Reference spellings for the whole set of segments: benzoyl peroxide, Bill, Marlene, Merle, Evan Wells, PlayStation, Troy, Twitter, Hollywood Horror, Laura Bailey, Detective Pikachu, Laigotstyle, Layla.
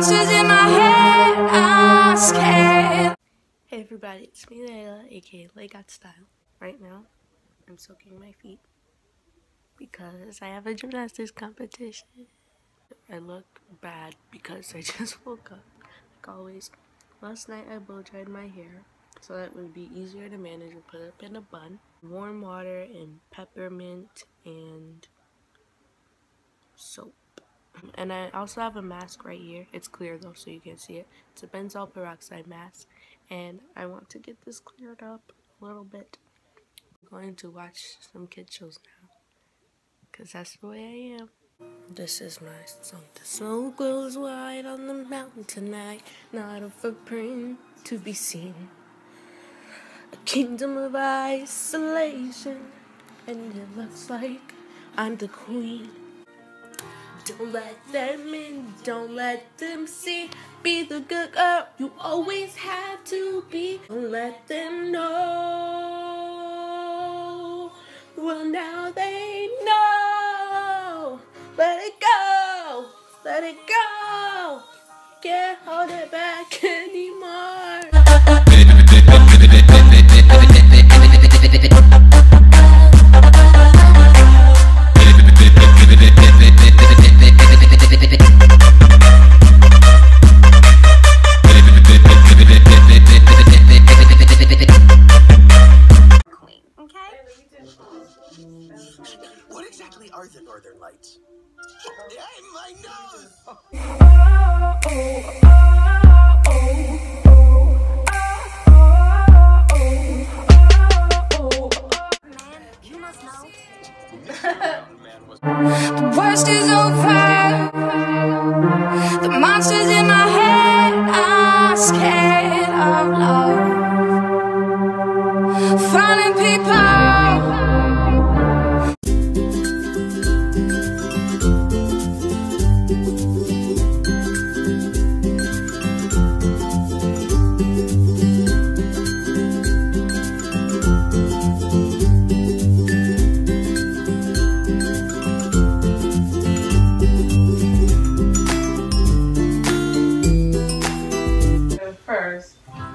monsters in my head, I scared. Hey everybody, it's me Layla, aka Laigotstyle. Right now, I'm soaking my feet because I have a gymnastics competition. I look bad because I just woke up, like always. Last night I blow dried my hair so that it would be easier to manage and put up in a bun. Warm water and peppermint and soap. And I also have a mask right here. It's clear though, so you can't see it. It's a benzoyl peroxide mask. And I want to get this cleared up a little bit. I'm going to watch some kid shows now, because that's the way I am. This is my song. The snow glows white on the mountain tonight. Not a footprint to be seen. A kingdom of isolation. And it looks like I'm the queen. Don't let them in, don't let them see. Be the good girl you always had to be. Don't let them know. Well, now they know. Let it go, let it go. Can't hold it back anymore. What exactly are the Northern Lights? Yeah, my nose! Oh, oh, oh, oh, oh, oh, oh, oh, oh. Man, you must know. The worst is over. The monsters in my head are scared of love. Finding people.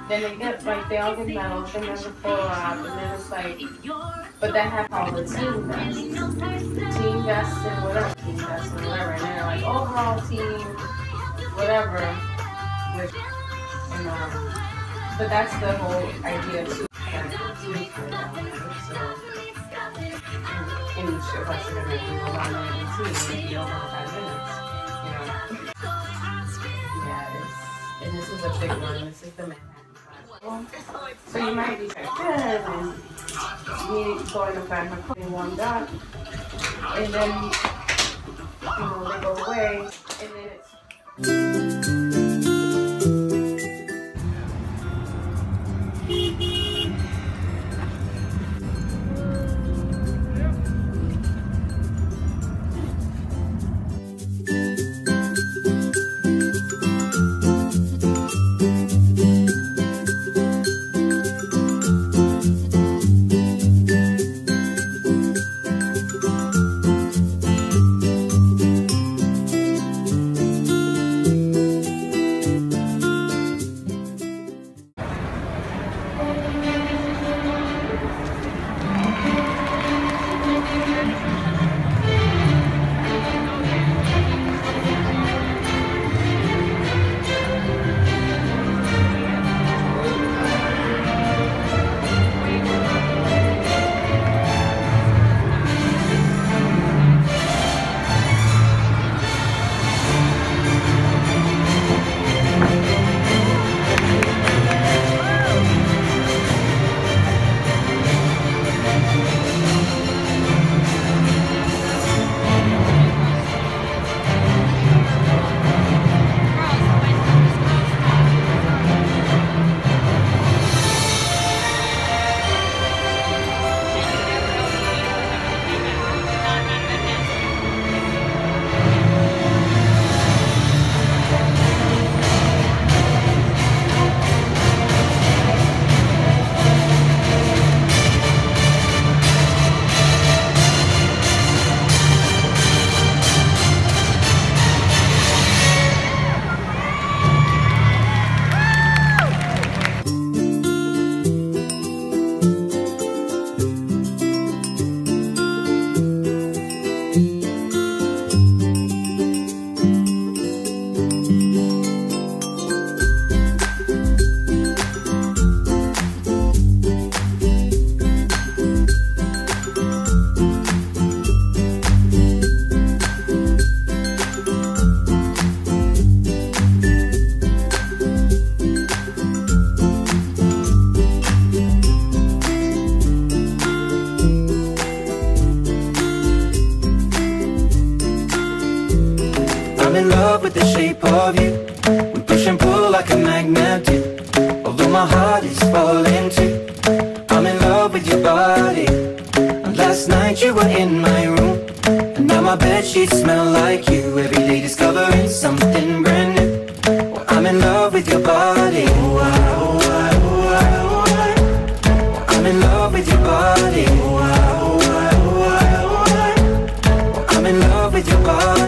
Then they get like they all get medals and then the full lab and then it's like, but then have all the team best and whatever, and then like overall team whatever, and, but that's the whole idea too. Like, and shit like you're gonna do a lot more than 2 5 minutes, you know. Yeah, and this is a big one. This is the man. So you might be like, yeah, and me going to find my clothing warmed up, and then, you know, they go away, and then with the shape of you. We push and pull like a magnet do. Although my heart is falling too, I'm in love with your body. And last night you were in my room, and now my bedsheets smell like you. Every day discovering something brand new. Well, I'm in love with your body. Oh, oh, oh, oh, oh. I'm in love with your body. Oh, oh, oh, oh, oh. I'm in love with your body.